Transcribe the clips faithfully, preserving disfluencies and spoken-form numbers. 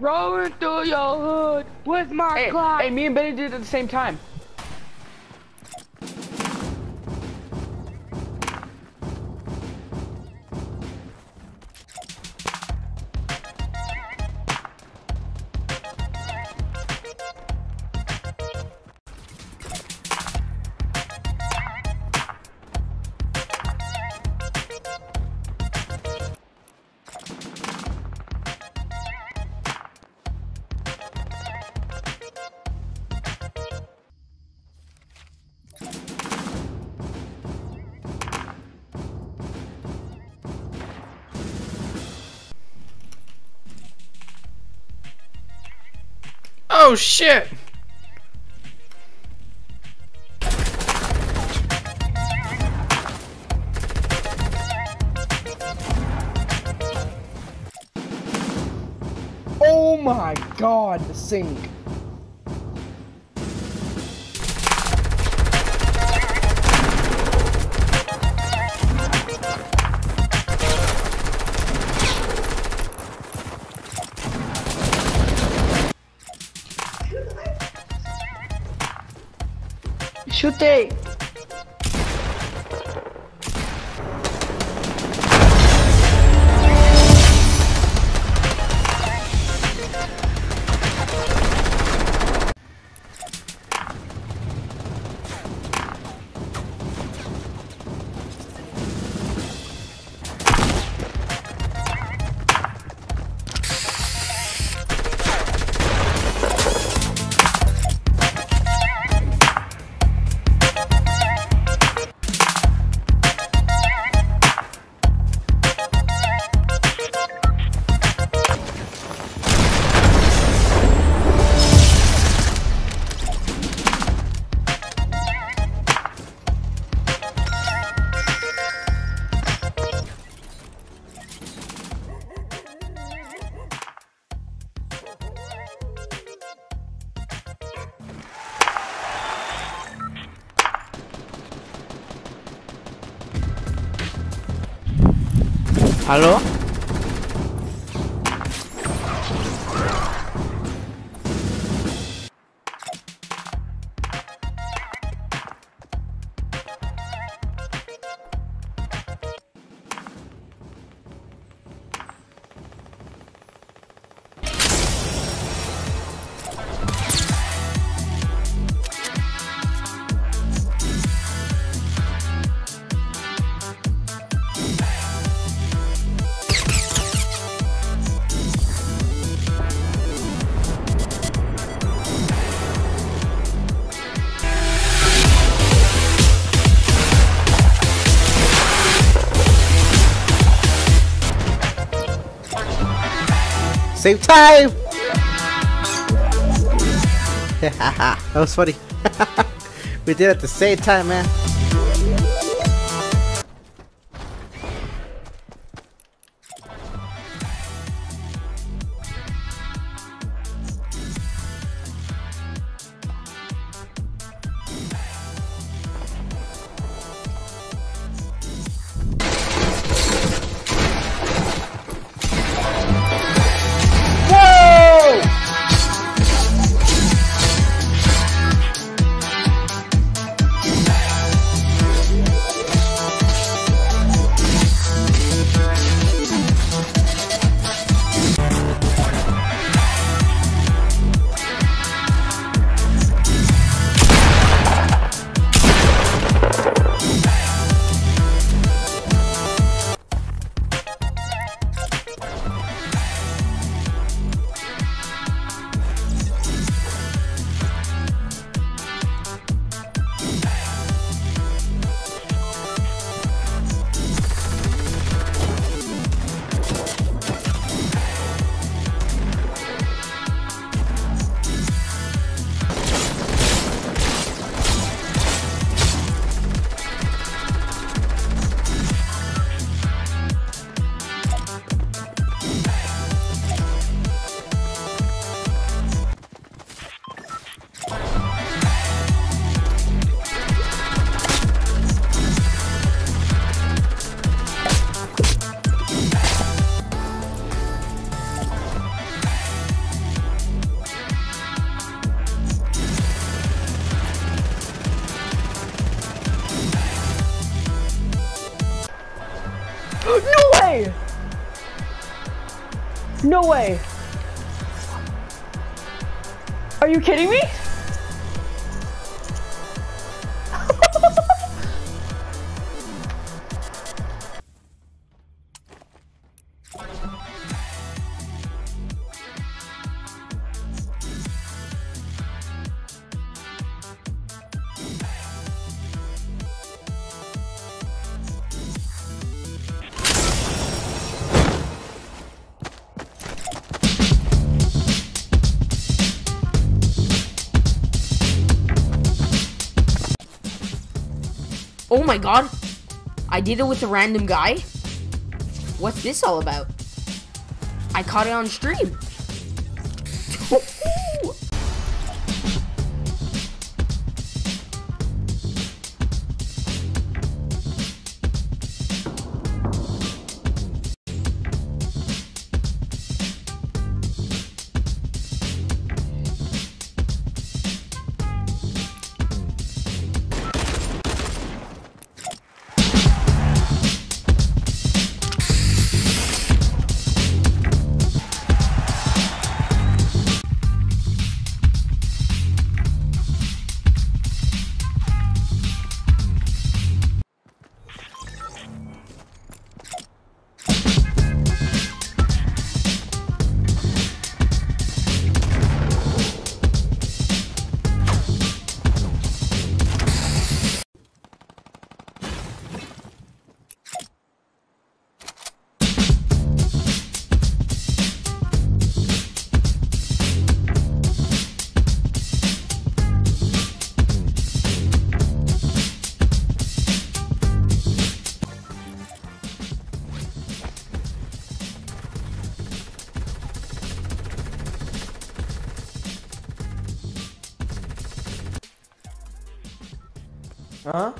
Rolling through your hood with my hey, clock. Hey, me and Benny did it at the same time. Oh shit! Oh my god, the sink. Shoot it! Hello? Save time! That was funny. We did it at the same time, man. No way. Are you kidding me? Oh my god, I did it with a random guy? What's this all about? I caught it on stream. Huh?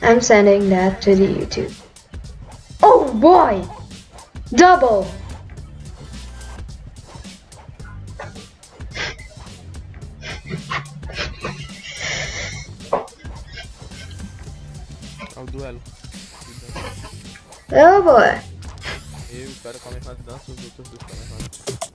I'm sending that to the YouTube. Oh boy! Double! Ao duelo. Oh boy! Eu quero começar a dança, os outros dois começam a dança.